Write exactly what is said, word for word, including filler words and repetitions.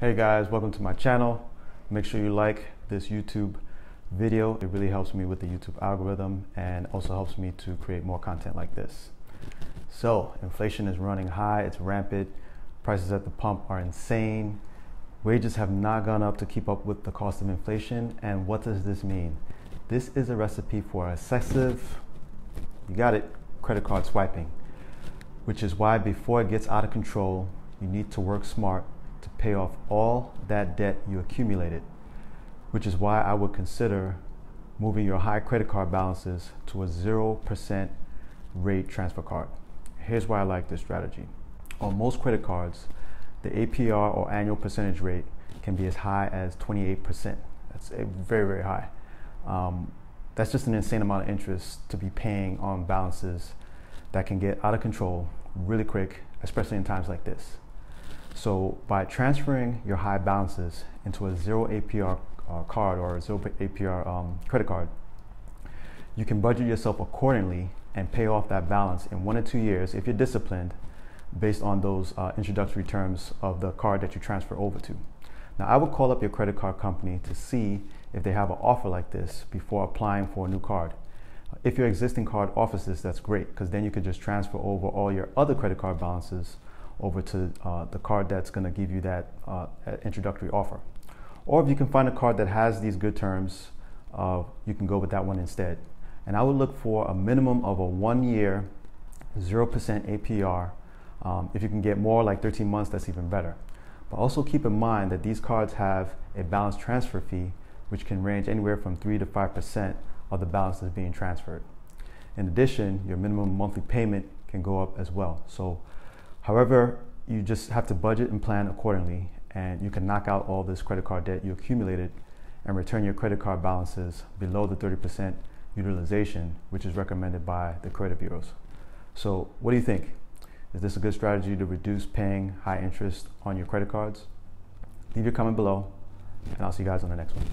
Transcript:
Hey guys, welcome to my channel. Make sure you like this YouTube video. It really helps me with the YouTube algorithm and also helps me to create more content like this. So inflation is running high, it's rampant. Prices at the pump are insane. Wages have not gone up to keep up with the cost of inflation. And what does this mean? This is a recipe for excessive, you got it, credit card swiping, which is why before it gets out of control, you need to work smart to pay off all that debt you accumulated, which is why I would consider moving your high credit card balances to a zero percent rate transfer card. Here's why I like this strategy. On most credit cards, the A P R or annual percentage rate can be as high as twenty-eight percent. That's very, very high. Um, that's just an insane amount of interest to be paying on balances that can get out of control really quick, especially in times like this. So by transferring your high balances into a zero A P R uh, card or a zero A P R um, credit card, you can budget yourself accordingly and pay off that balance in one or two years if you're disciplined based on those uh, introductory terms of the card that you transfer over to. Now, I would call up your credit card company to see if they have an offer like this before applying for a new card. If your existing card offers this, that's great, because then you can just transfer over all your other credit card balances over to uh, the card that's going to give you that uh, introductory offer. Or if you can find a card that has these good terms, uh, you can go with that one instead. And I would look for a minimum of a one-year zero percent A P R. Um, if you can get more, like thirteen months, that's even better. But also keep in mind that these cards have a balance transfer fee, which can range anywhere from three to five percent of the balance that's being transferred. In addition, your minimum monthly payment can go up as well. So, however, you just have to budget and plan accordingly, and you can knock out all this credit card debt you accumulated and return your credit card balances below the thirty percent utilization, which is recommended by the credit bureaus. So what do you think? Is this a good strategy to reduce paying high interest on your credit cards? Leave your comment below, and I'll see you guys on the next one.